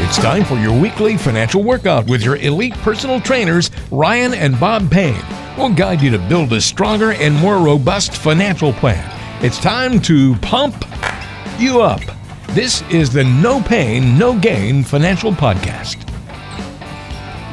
It's time for your weekly financial workout with your elite personal trainers, Ryan and Bob Payne. We'll guide you to build a stronger and more robust financial plan. It's time to pump you up. This is the No Pain, No Gain Financial Podcast.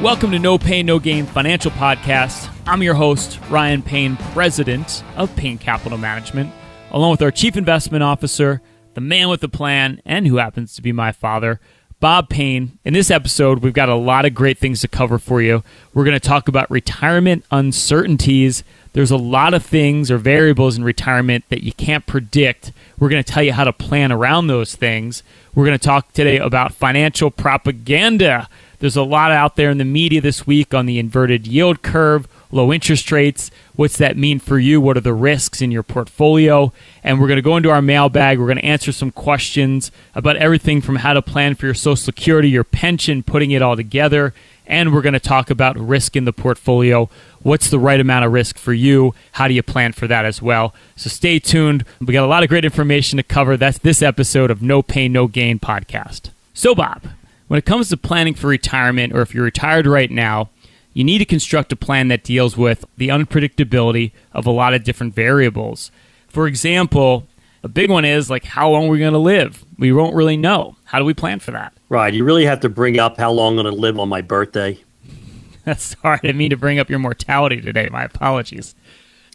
Welcome to No Pain, No Gain Financial Podcast. I'm your host, Ryan Payne, president of Payne Capital Management, along with our chief investment officer, the man with the plan, and who happens to be my father, Bob Payne. In this episode, we've got a lot of great things to cover for you. We're going to talk about retirement uncertainties. There's a lot of things or variables in retirement that you can't predict. We're going to tell you how to plan around those things. We're going to talk today about financial propaganda. There's a lot out there in the media this week on the inverted yield curve, low interest rates. What's that mean for you? What are the risks in your portfolio? And we're going to go into our mailbag. We're going to answer some questions about everything from how to plan for your Social Security, your pension, putting it all together. And we're going to talk about risk in the portfolio. What's the right amount of risk for you? How do you plan for that as well? So stay tuned. We got a lot of great information to cover. That's this episode of No Pain, No Gain podcast. So Bob, when it comes to planning for retirement, or if you're retired right now, you need to construct a plan that deals with the unpredictability of a lot of different variables. For example, a big one is like, how long are we going to live? We won't really know. How do we plan for that? Right. You really have to bring up how long I'm going to live on my birthday. Sorry, I didn't mean to bring up your mortality today. My apologies.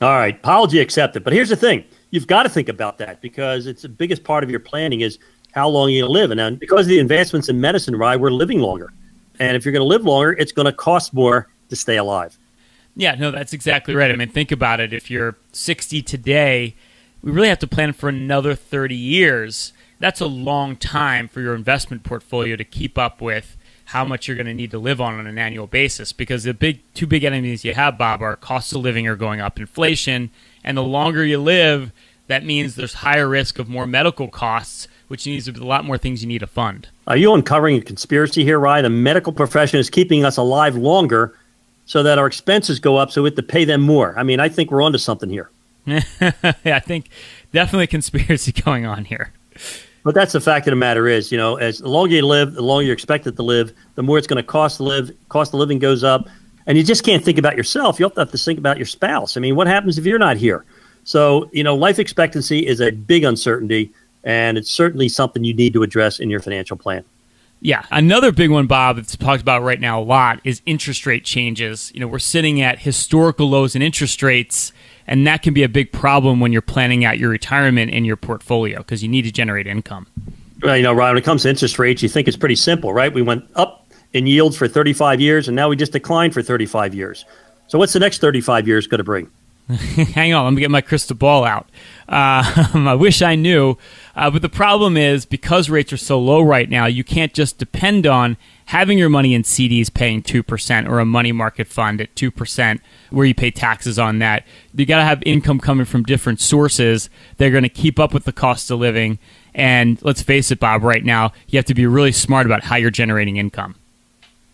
All right. Apology accepted. But here's the thing. You've got to think about that because it's the biggest part of your planning is how long you're going to live. And because of the advancements in medicine, right, we're living longer. And if you're going to live longer, it's going to cost more to stay alive. Yeah, no, that's exactly right. I mean, think about it. If you're 60 today, we really have to plan for another 30 years. That's a long time for your investment portfolio to keep up with how much you're going to need to live on an annual basis, because the two big enemies you have, Bob, are costs of living are going up, inflation, and the longer you live, that means there's higher risk of more medical costs, which means there's a lot more things you need to fund. Are you uncovering a conspiracy here, Ryan? The medical profession is keeping us alive longer so that our expenses go up so we have to pay them more. I mean, I think we're onto something here. I think definitely conspiracy going on here. But that's the fact of the matter is, you know, as the longer you live, the longer you're expected to live, the more it's going to cost to live. Cost of living goes up. And you just can't think about yourself. You also have to think about your spouse. I mean, what happens if you're not here? So, you know, life expectancy is a big uncertainty, and it's certainly something you need to address in your financial plan. Yeah. Another big one, Bob, that's talked about right now a lot is interest rate changes. You know, we're sitting at historical lows in interest rates, and that can be a big problem when you're planning out your retirement in your portfolio because you need to generate income. Well, you know, Ryan, when it comes to interest rates, you think it's pretty simple, right? We went up in yields for 35 years, and now we just declined for 35 years. So what's the next 35 years going to bring? Hang on, let me get my crystal ball out. I wish I knew. But the problem is, because rates are so low right now, you can't just depend on having your money in CDs paying 2% or a money market fund at 2% where you pay taxes on that. You got to have income coming from different sources. They're going to keep up with the cost of living. And let's face it, Bob, right now, you have to be really smart about how you're generating income.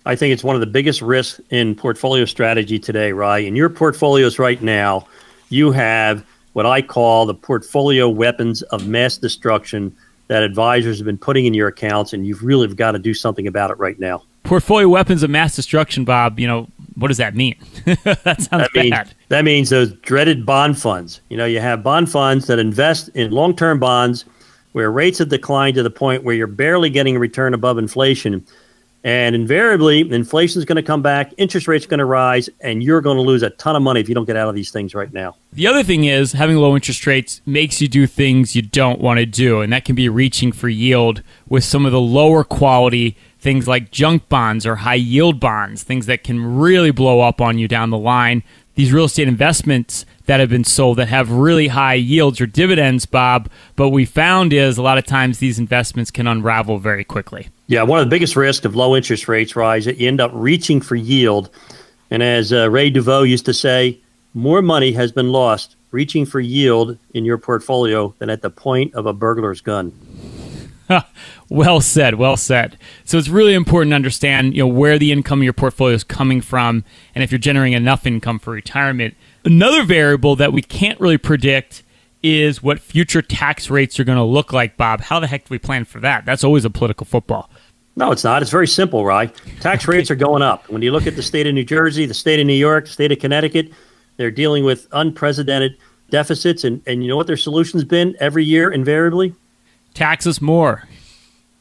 I think it's one of the biggest risks in portfolio strategy today, Ryan. In your portfolios right now, you have what I call the portfolio weapons of mass destruction that advisors have been putting in your accounts, and you've really got to do something about it right now. Portfolio weapons of mass destruction, Bob, you know, what does that mean? That sounds bad. That means those dreaded bond funds. You know, you have bond funds that invest in long-term bonds where rates have declined to the point where you're barely getting a return above inflation. And invariably, inflation is going to come back, interest rates are going to rise, and you're going to lose a ton of money if you don't get out of these things right now. The other thing is having low interest rates makes you do things you don't want to do, and that can be reaching for yield with some of the lower quality things like junk bonds or high yield bonds, things that can really blow up on you down the line. These real estate investments that have been sold that have really high yields or dividends, Bob, but we found is a lot of times these investments can unravel very quickly. Yeah, one of the biggest risks of low interest rates rise that you end up reaching for yield. And as Ray DeVoe used to say, more money has been lost reaching for yield in your portfolio than at the point of a burglar's gun. Well said, well said. So it's really important to understand, you know, where the income in your portfolio is coming from and if you're generating enough income for retirement. Another variable that we can't really predict is what future tax rates are going to look like, Bob. How the heck do we plan for that? That's always a political football. No, it's not. It's very simple, Rye. Tax rates are going up. When you look at the state of New Jersey, the state of New York, the state of Connecticut, they're dealing with unprecedented deficits. And you know what their solution's been every year invariably? Tax us more.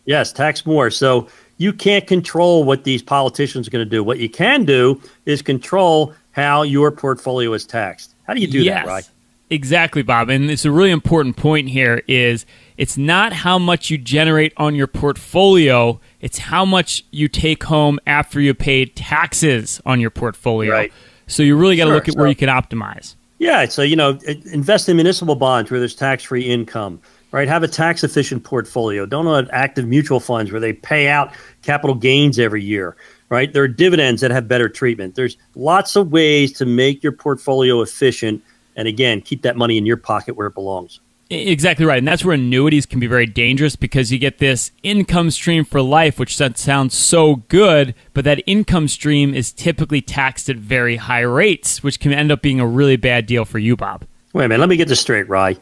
Yes, tax more. So you can't control what these politicians are going to do. What you can do is control how your portfolio is taxed. How do you do that, Rye? Exactly, Bob. And it's a really important point here is it's not how much you generate on your portfolio. It's how much you take home after you pay taxes on your portfolio. Right. So you really got to look at where you can optimize. Yeah. So, you know, invest in municipal bonds where there's tax-free income, right? Have a tax-efficient portfolio. Don't own active mutual funds where they pay out capital gains every year, right? There are dividends that have better treatment. There's lots of ways to make your portfolio efficient. And again, keep that money in your pocket where it belongs. Exactly right. And that's where annuities can be very dangerous because you get this income stream for life, which sounds so good, but that income stream is typically taxed at very high rates, which can end up being a really bad deal for you, Bob. Wait a minute. Let me get this straight, Rye.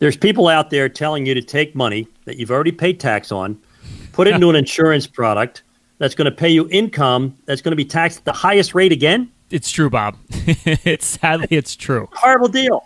There's people out there telling you to take money that you've already paid tax on, put it into an insurance product that's going to pay you income that's going to be taxed at the highest rate again? It's true, Bob. Sadly, it's true. Horrible deal.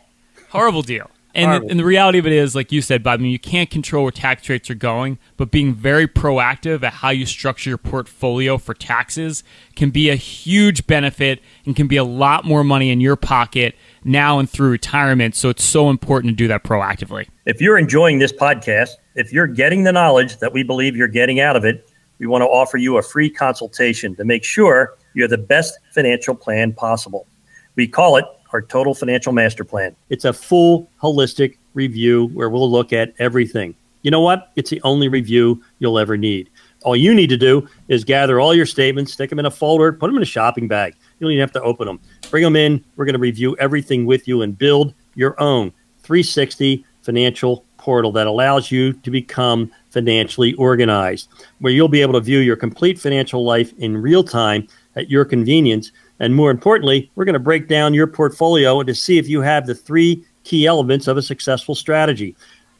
Horrible deal. And the reality of it is, like you said, Bob, I mean, you can't control where tax rates are going, but being very proactive at how you structure your portfolio for taxes can be a huge benefit and can be a lot more money in your pocket now and through retirement. So it's so important to do that proactively. If you're enjoying this podcast, if you're getting the knowledge that we believe you're getting out of it, we want to offer you a free consultation to make sure you have the best financial plan possible. We call it our Total Financial Master Plan. It's a full, holistic review where we'll look at everything. You know what? It's the only review you'll ever need. All you need to do is gather all your statements, stick them in a folder, put them in a shopping bag. You don't even have to open them. Bring them in. We're going to review everything with you and build your own 360 financial portal that allows you to become financially organized, where you'll be able to view your complete financial life in real time at your convenience. And more importantly, we're going to break down your portfolio to see if you have the three key elements of a successful strategy.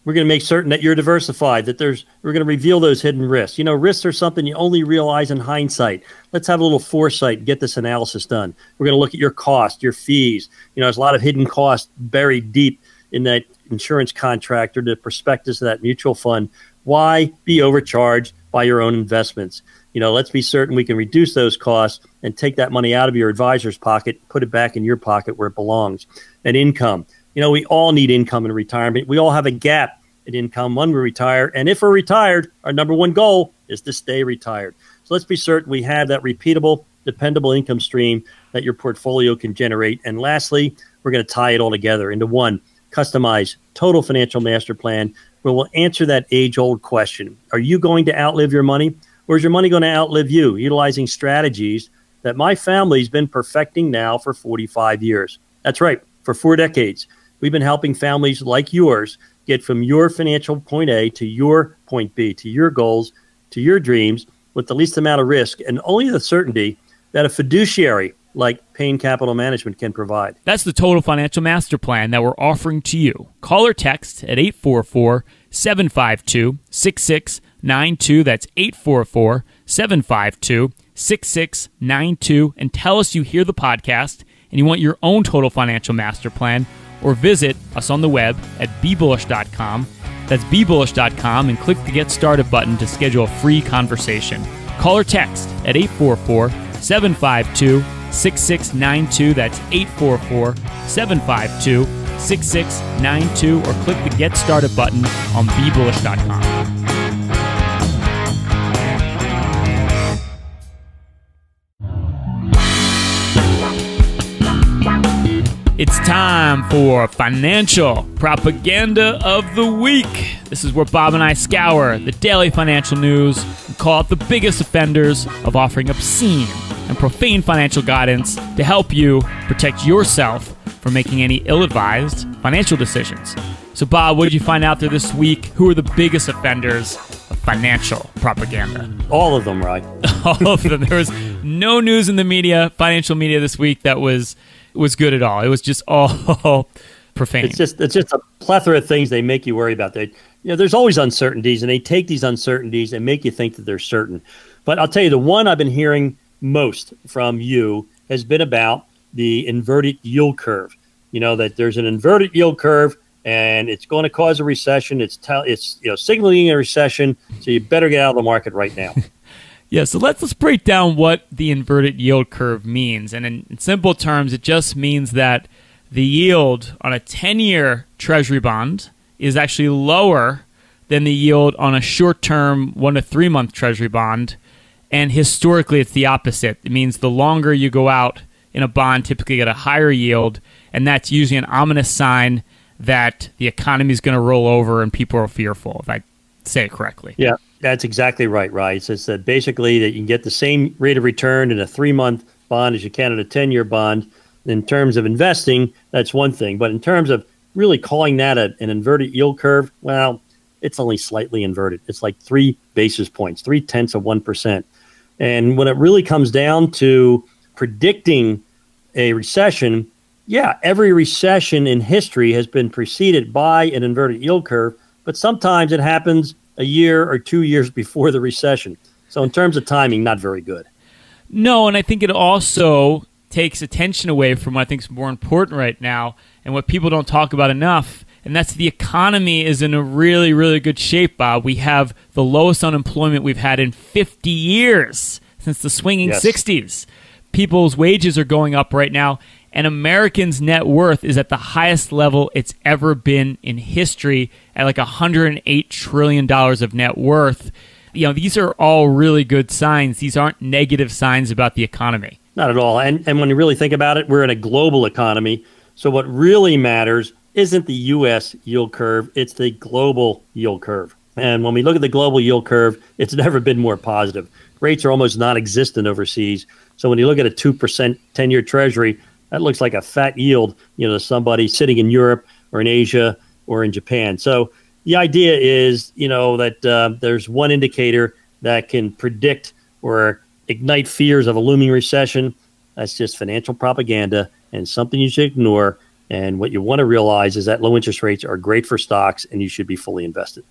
We're going to make certain that you're diversified, that we're going to reveal those hidden risks. You know, risks are something you only realize in hindsight. Let's have a little foresight and get this analysis done. We're going to look at your cost, your fees. You know, there's a lot of hidden costs buried deep in that insurance contract or the prospectus of that mutual fund. Why be overcharged by your own investments? You know, let's be certain we can reduce those costs and take that money out of your advisor's pocket, put it back in your pocket where it belongs. And income. You know, we all need income in retirement. We all have a gap in income when we retire. And if we're retired, our number one goal is to stay retired. So let's be certain we have that repeatable, dependable income stream that your portfolio can generate. And lastly, we're going to tie it all together into one customized total financial master plan where we'll answer that age-old question. Are you going to outlive your money? Or is your money going to outlive you, utilizing strategies that my family's been perfecting now for 45 years? That's right, for 4 decades. We've been helping families like yours get from your financial point A to your point B, to your goals, to your dreams, with the least amount of risk and only the certainty that a fiduciary like Payne Capital Management can provide. That's the Total Financial Master Plan that we're offering to you. Call or text at 844-752-6692. That's 844-752-6692. And tell us you hear the podcast and you want your own Total Financial Master Plan, or visit us on the web at BeBullish.com. That's BeBullish.com, and click the Get Started button to schedule a free conversation. Call or text at 844-752-6692. That's 844-752-6692, or click the Get Started button on BeBullish.com. It's time for Financial Propaganda of the Week. This is where Bob and I scour the daily financial news and call out the biggest offenders of offering obscene and profane financial guidance to help you protect yourself from making any ill-advised financial decisions. So, Bob, what did you find out there this week? Who are the biggest offenders of financial propaganda? All of them, right? All of them. There was no news in the media, financial media this week that was good at all. It was just all profane. It's just a plethora of things they make you worry about. They, there's always uncertainties, and they take these uncertainties and make you think that they're certain. But I'll tell you, the one I've been hearing most from you has been about the inverted yield curve. You know, that there's an inverted yield curve, and it's going to cause a recession. It's signaling a recession, so you better get out of the market right now. Yeah, so let's break down what the inverted yield curve means. And in simple terms, it just means that the yield on a 10-year Treasury bond is actually lower than the yield on a short-term 1 to 3 month Treasury bond. And historically, it's the opposite. It means the longer you go out in a bond, typically at a higher yield, and that's usually an ominous sign that the economy is going to roll over and people are fearful, if I say it correctly. Yeah, that's exactly right, Ryan. So it's that basically that you can get the same rate of return in a 3-month bond as you can in a 10-year bond. In terms of investing, that's one thing. But in terms of really calling that an inverted yield curve, well, it's only slightly inverted. It's like 3 basis points, 0.3%. And when it really comes down to predicting a recession, yeah, every recession in history has been preceded by an inverted yield curve, but sometimes it happens a year or 2 years before the recession. So in terms of timing, not very good. No, and I think it also takes attention away from what I think is more important right now and what people don't talk about enough, and that's the economy is in a really, really good shape, Bob. We have the lowest unemployment we've had in 50 years since the swinging 60s. People's wages are going up right now, and Americans' net worth is at the highest level it's ever been in history at like $108 trillion of net worth. These are all really good signs. These aren't negative signs about the economy. Not at all. And when you really think about it, we're in a global economy. So what really matters isn't the U.S. yield curve, it's the global yield curve. And when we look at the global yield curve, it's never been more positive. Rates are almost non-existent overseas. So when you look at a 2% 10-year Treasury, that looks like a fat yield, to somebody sitting in Europe or in Asia or in Japan. So the idea is, that there's one indicator that can predict or ignite fears of a looming recession. That's just financial propaganda and something you should ignore. And what you want to realize is that low interest rates are great for stocks and you should be fully invested.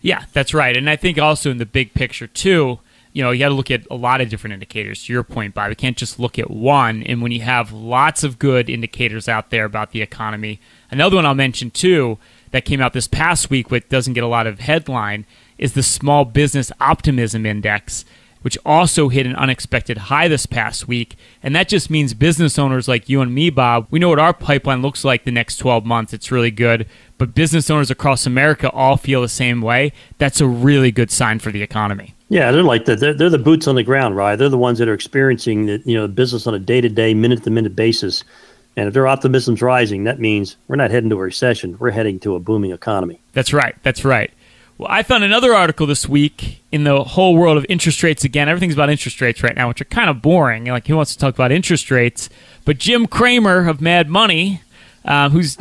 Yeah, that's right. And I think also in the big picture, too, you got to look at a lot of different indicators. To your point, Bob, you can't just look at one. And when you have lots of good indicators out there about the economy, another one I'll mention too that came out this past week, which doesn't get a lot of headline, is the Small Business Optimism Index, which also hit an unexpected high this past week. And that just means business owners like you and me, Bob, we know what our pipeline looks like the next 12 months. It's really good. But business owners across America all feel the same way. That's a really good sign for the economy. Yeah, they're like they're the boots on the ground, right? They're the ones that are experiencing the business on a day-to-day, minute-to-minute basis. And if their optimism's rising, that means we're not heading to a recession. We're heading to a booming economy. That's right. Well, I found another article this week in the whole world of interest rates again. Everything's about interest rates right now, which are kind of boring. Like, who wants to talk about interest rates? But Jim Cramer of Mad Money, who's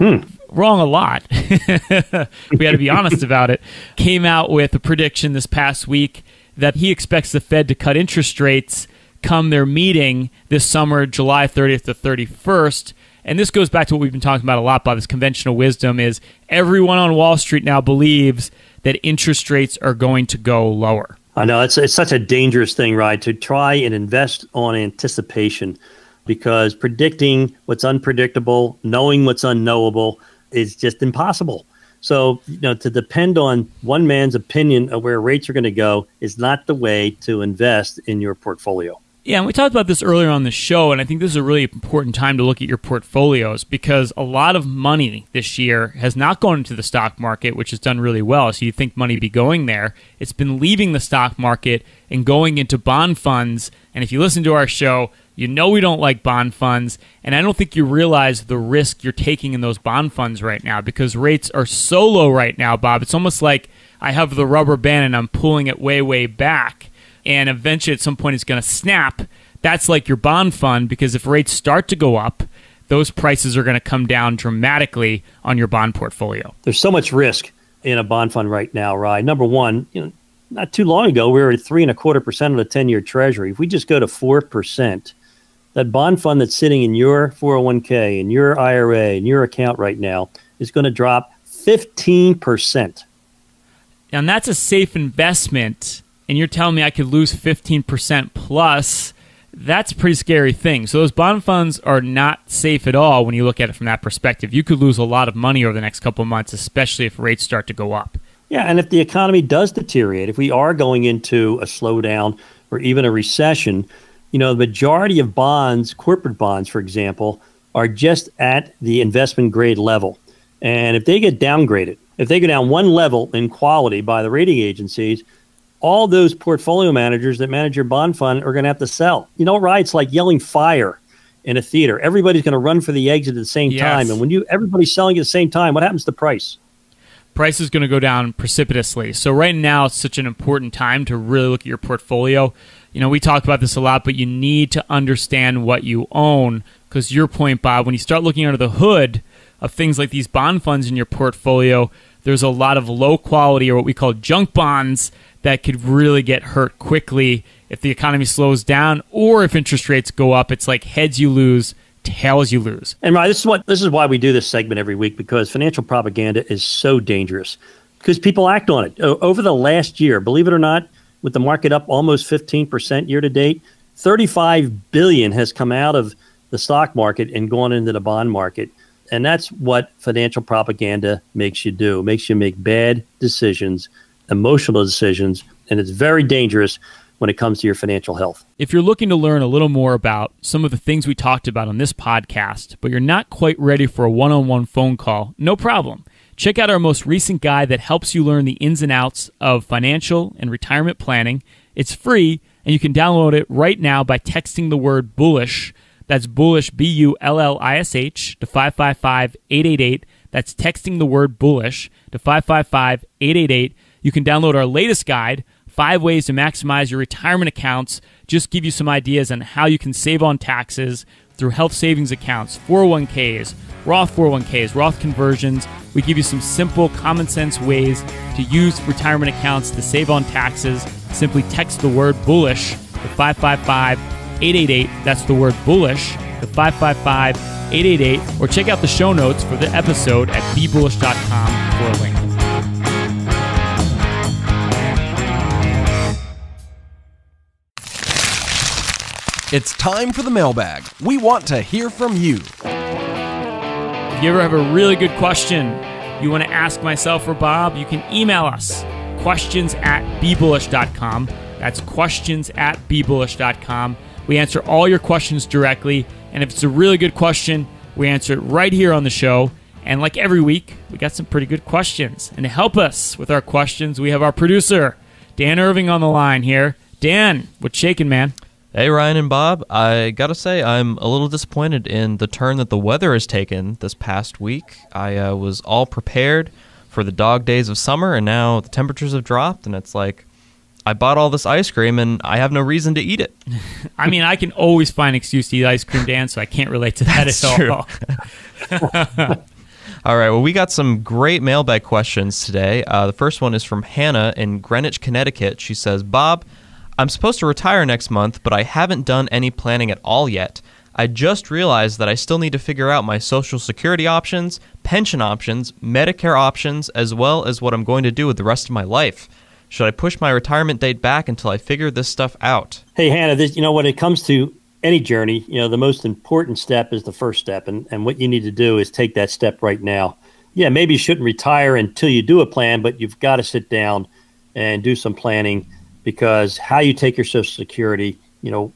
wrong a lot, we got to be honest about it, came out with a prediction this past week that he expects the Fed to cut interest rates come their meeting this summer, July 30th to 31st. And this goes back to what we've been talking about a lot, Bob. This conventional wisdom is everyone on Wall Street now believes that interest rates are going to go lower. I know, it's such a dangerous thing, right, to try and invest on anticipation, because predicting what's unpredictable, knowing what's unknowable is just impossible. So, to depend on one man's opinion of where rates are going to go is not the way to invest in your portfolio. Yeah, and we talked about this earlier on the show, and I think this is a really important time to look at your portfolios, because a lot of money this year has not gone into the stock market, which has done really well. So you'd think money would be going there. It's been leaving the stock market and going into bond funds. And if you listen to our show, we don't like bond funds, and I don't think you realize the risk you're taking in those bond funds right now, because rates are so low right now, Bob. It's almost like I have the rubber band and I'm pulling it way, way back, and eventually at some point it's going to snap. That's like your bond fund, because if rates start to go up, those prices are going to come down dramatically on your bond portfolio. There's so much risk in a bond fund right now, Ryan. Number one, not too long ago, we were at 3.25% of the 10-year Treasury. If we just go to 4%, that bond fund that's sitting in your 401k, in your IRA, in your account right now is going to drop 15%. And that's a safe investment. And you're telling me I could lose 15% plus. That's a pretty scary thing. So those bond funds are not safe at all when you look at it from that perspective. You could lose a lot of money over the next couple of months, especially if rates start to go up. Yeah, and if the economy does deteriorate, if we are going into a slowdown or even a recession, you know, the majority of bonds, corporate bonds, for example, are just at the investment grade level. And if they get downgraded, if they go down one level in quality by the rating agencies, all those portfolio managers that manage your bond fund are going to have to sell. You know, right? It's like yelling fire in a theater. Everybody's going to run for the exit at the same time. And when everybody's selling at the same time, what happens to the price? Price is going to go down precipitously. So right now, it's such an important time to really look at your portfolio. You know, we talk about this a lot, but you need to understand what you own because your point, Bob, when you start looking under the hood of things like these bond funds in your portfolio, there's a lot of low quality or what we call junk bonds that could really get hurt quickly if the economy slows down or if interest rates go up. It's like heads you lose, tails you lose. And Ryan, this is why we do this segment every week, because financial propaganda is so dangerous because people act on it. Over the last year, believe it or not, with the market up almost 15% year to date, $35 billion has come out of the stock market and gone into the bond market. And that's what financial propaganda makes you do. It makes you make bad decisions, emotional decisions, and it's very dangerous when it comes to your financial health. If you're looking to learn a little more about some of the things we talked about on this podcast, but you're not quite ready for a one-on-one phone call, no problem. Check out our most recent guide that helps you learn the ins and outs of financial and retirement planning. It's free, and you can download it right now by texting the word bullish. That's bullish, B-U-L-L-I-S-H, to 555-888. That's texting the word bullish to 555-888. You can download our latest guide, 5 ways to maximize your retirement accounts. Just give you some ideas on how you can save on taxes through health savings accounts, 401ks, Roth conversions. We give you some simple common sense ways to use retirement accounts to save on taxes. Simply text the word bullish to 555-888. That's the word bullish to 555-888. Or check out the show notes for the episode at BeBullish.com for a link. It's time for the mailbag. We want to hear from you. If you ever have a really good question you want to ask myself or Bob, you can email us questions@BeBullish.com. That's questions@BeBullish.com. We answer all your questions directly. And if it's a really good question, we answer it right here on the show. And like every week, we got some pretty good questions. And to help us with our questions, we have our producer, Dan Irving, on the line here. Dan, what's shaking, man? Hey, Ryan and Bob. I got to say, I'm a little disappointed in the turn that the weather has taken this past week. I was all prepared for the dog days of summer, and now the temperatures have dropped, and it's like, I bought all this ice cream, and I have no reason to eat it. I mean, I can always find an excuse to eat ice cream, Dan, so I can't relate to that at all. That's true. All right, well, we got some great mailbag questions today. The first one is from Hannah in Greenwich, Connecticut. She says, Bob, I'm supposed to retire next month, but I haven't done any planning at all yet. I just realized that I still need to figure out my Social Security options, pension options, Medicare options, as well as what I'm going to do with the rest of my life. Should I push my retirement date back until I figure this stuff out? Hey, Hannah, when it comes to any journey, the most important step is the first step, and what you need to do is take that step right now. Yeah, maybe you shouldn't retire until you do a plan, but you've got to sit down and do some planning. Because how you take your Social Security,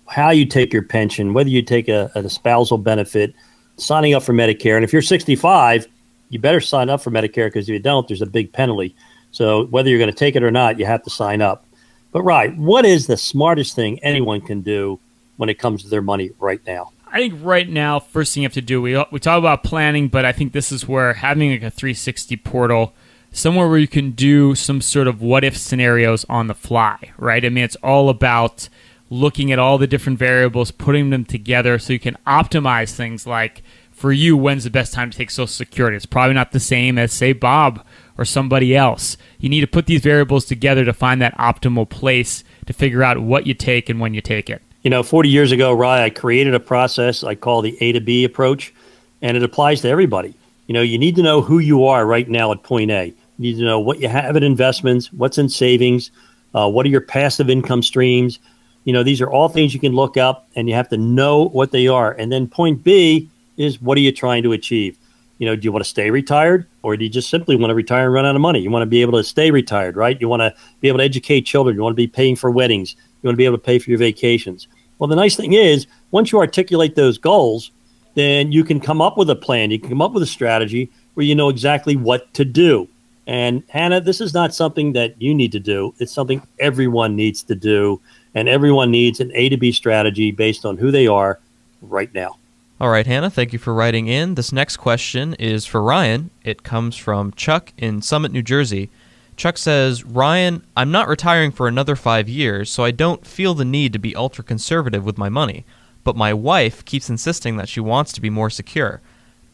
how you take your pension, whether you take an spousal benefit, signing up for Medicare. And if you're 65, you better sign up for Medicare, because if you don't, there's a big penalty. So whether you're going to take it or not, you have to sign up. But right, what is the smartest thing anyone can do when it comes to their money right now? I think right now, first thing you have to do, we talk about planning, but I think this is where having like a 360 portal, somewhere where you can do some sort of what-if scenarios on the fly, right? I mean, it's all about looking at all the different variables, putting them together so you can optimize things like, for you, when's the best time to take Social Security? It's probably not the same as, say, Bob or somebody else. You need to put these variables together to find that optimal place to figure out what you take and when you take it. You know, 40 years ago, Rye, I created a process I call the A to B approach, and it applies to everybody. You know, you need to know who you are right now at point A. You need to know what you have in investments, what's in savings, what are your passive income streams. You know, these are all things you can look up, and you have to know what they are. And then point B is, what are you trying to achieve? You know, do you want to stay retired, or do you just simply want to retire and run out of money? You want to be able to stay retired, right? You want to be able to educate children. You want to be paying for weddings. You want to be able to pay for your vacations. Well, the nice thing is, once you articulate those goals, then you can come up with a plan. You can come up with a strategy where you know exactly what to do. And Hannah, this is not something that you need to do. It's something everyone needs to do. And everyone needs an A to B strategy based on who they are right now. All right, Hannah, thank you for writing in. This next question is for Ryan. It comes from Chuck in Summit, New Jersey. Chuck says, Ryan, I'm not retiring for another 5 years, so I don't feel the need to be ultra-conservative with my money, but my wife keeps insisting that she wants to be more secure.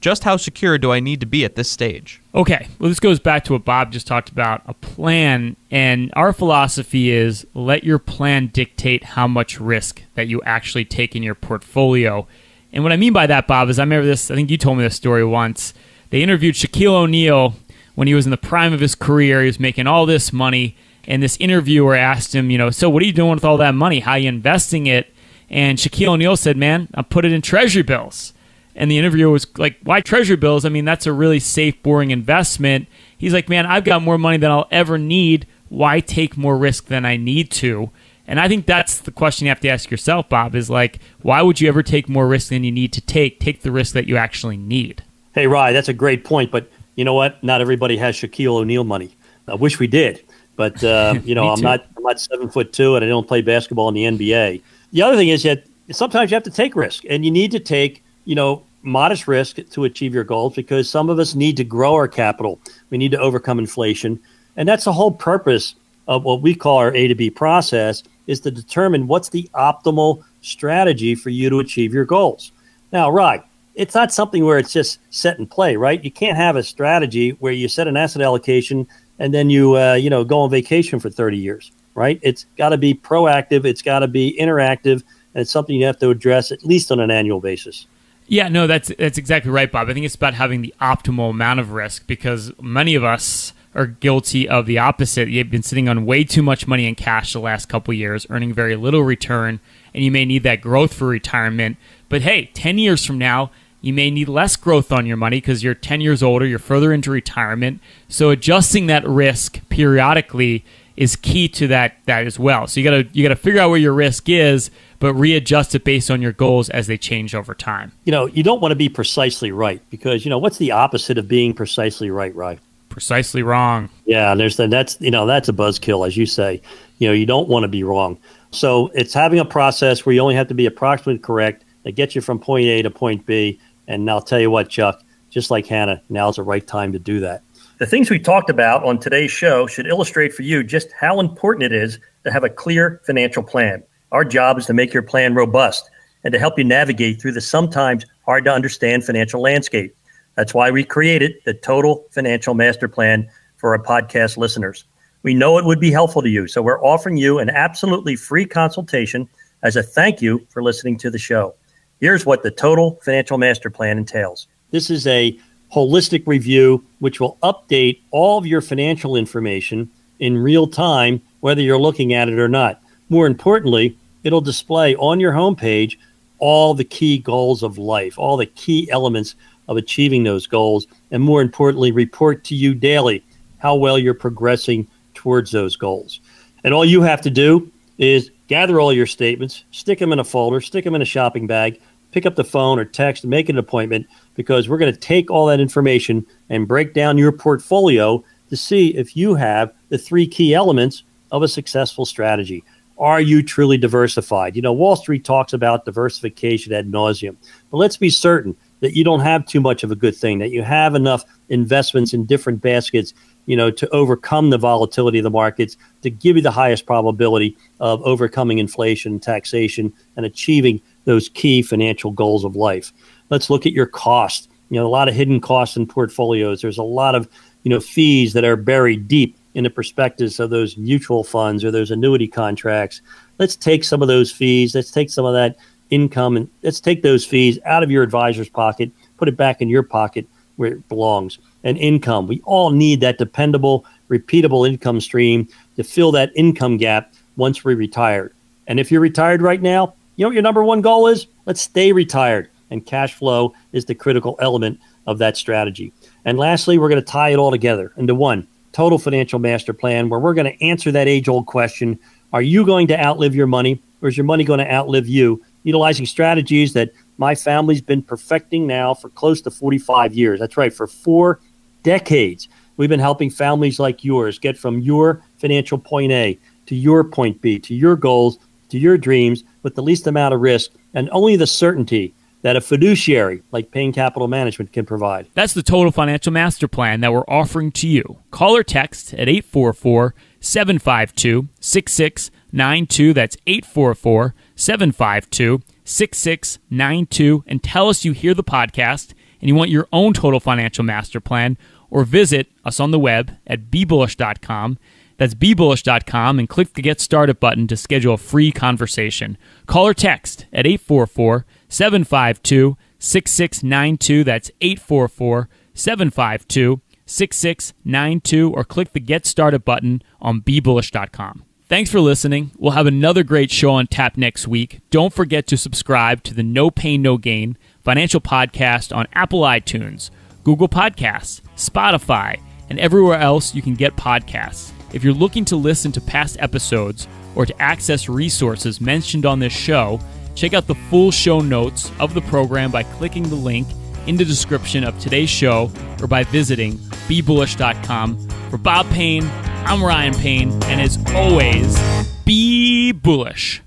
Just how secure do I need to be at this stage? Okay, well, this goes back to what Bob just talked about, a plan, and our philosophy is let your plan dictate how much risk that you actually take in your portfolio. And what I mean by that, Bob, is I remember this, I think you told me this story once. They interviewed Shaquille O'Neal when he was in the prime of his career. He was making all this money. And this interviewer asked him, you know, so what are you doing with all that money? How are you investing it? And Shaquille O'Neal said, man, I put it in treasury bills. And the interviewer was like, why treasury bills? I mean, that's a really safe, boring investment. He's like, man, I've got more money than I'll ever need. Why take more risk than I need to? And I think that's the question you have to ask yourself, Bob, is like, why would you ever take more risk than you need to take? Take the risk that you actually need. Hey, Rye, that's a great point. But you know what? Not everybody has Shaquille O'Neal money. I wish we did. But, you know, I'm not 7'2", and I don't play basketball in the NBA. The other thing is that sometimes you have to take risk, and you need to take, you know, modest risk to achieve your goals, because some of us need to grow our capital. We need to overcome inflation. And that's the whole purpose of what we call our A to B process, is to determine what's the optimal strategy for you to achieve your goals. Now, right, it's not something where it's just set and play, right? You can't have a strategy where you set an asset allocation and then you, you know, go on vacation for 30 years, right? It's got to be proactive. It's got to be interactive. And it's something you have to address at least on an annual basis. Yeah, no, that's exactly right, Bob. I think it's about having the optimal amount of risk, because many of us are guilty of the opposite. You've been sitting on way too much money in cash the last couple of years, earning very little return, and you may need that growth for retirement. But hey, 10 years from now, you may need less growth on your money because you're 10 years older, you're further into retirement. So adjusting that risk periodically is key to that as well. So you gotta figure out where your risk is, but readjust it based on your goals as they change over time. You know, you don't want to be precisely right, because, you know, what's the opposite of being precisely right, Rye? Precisely wrong. Yeah, and that's, you know, that's a buzzkill, as you say. You know, you don't want to be wrong. So it's having a process where you only have to be approximately correct that gets you from point A to point B. And I'll tell you what, Chuck, just like Hannah, now's the right time to do that. The things we talked about on today's show should illustrate for you just how important it is to have a clear financial plan. Our job is to make your plan robust and to help you navigate through the sometimes hard to understand financial landscape. That's why we created the Total Financial Master Plan for our podcast listeners. We know it would be helpful to you, so we're offering you an absolutely free consultation as a thank you for listening to the show. Here's what the Total Financial Master Plan entails. This is a holistic review which will update all of your financial information in real time, whether you're looking at it or not. More importantly, it'll display on your homepage all the key goals of life, all the key elements of achieving those goals, and more importantly, report to you daily how well you're progressing towards those goals. And all you have to do is gather all your statements, stick them in a folder, stick them in a shopping bag, pick up the phone or text, make an appointment, because we're going to take all that information and break down your portfolio to see if you have the three key elements of a successful strategy. Are you truly diversified? You know, Wall Street talks about diversification ad nauseum, but let's be certain that you don't have too much of a good thing, that you have enough investments in different baskets, you know, to overcome the volatility of the markets, to give you the highest probability of overcoming inflation, taxation, and achieving those key financial goals of life. Let's look at your cost. You know, a lot of hidden costs in portfolios. There's a lot of, you know, fees that are buried deep in the prospectus of those mutual funds or those annuity contracts. Let's take some of those fees. Let's take some of that income and let's take those fees out of your advisor's pocket, put it back in your pocket where it belongs. And income. We all need that dependable, repeatable income stream to fill that income gap once we retire. And if you're retired right now, you know what your number one goal is? Let's stay retired. And cash flow is the critical element of that strategy. And lastly, we're going to tie it all together into one total financial master plan where we're going to answer that age-old question, are you going to outlive your money or is your money going to outlive you? Utilizing strategies that my family's been perfecting now for close to 45 years. That's right, for 4 decades. We've been helping families like yours get from your financial point A to your point B, to your goals, to your dreams with the least amount of risk and only the certainty that a fiduciary like Payne Capital Management can provide. That's the Total Financial Master Plan that we're offering to you. Call or text at 844-752-6692. That's 844-752-6692. And tell us you hear the podcast and you want your own Total Financial Master Plan, or visit us on the web at BeBullish.com. That's BeBullish.com, and click the Get Started button to schedule a free conversation. Call or text at 844-752-6692. That's 844-752-6692, or click the Get Started button on BeBullish.com. Thanks for listening. We'll have another great show on tap next week. Don't forget to subscribe to the No Pain, No Gain Financial Podcast on Apple iTunes, Google Podcasts, Spotify, and everywhere else you can get podcasts. If you're looking to listen to past episodes or to access resources mentioned on this show, check out the full show notes of the program by clicking the link in the description of today's show or by visiting BeBullish.com. For Bob Payne, I'm Ryan Payne, and as always, be bullish.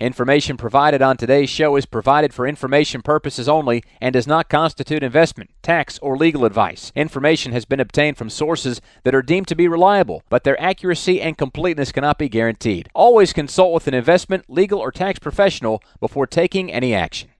Information provided on today's show is provided for information purposes only and does not constitute investment, tax, or legal advice. Information has been obtained from sources that are deemed to be reliable, but their accuracy and completeness cannot be guaranteed. Always consult with an investment, legal, or tax professional before taking any action.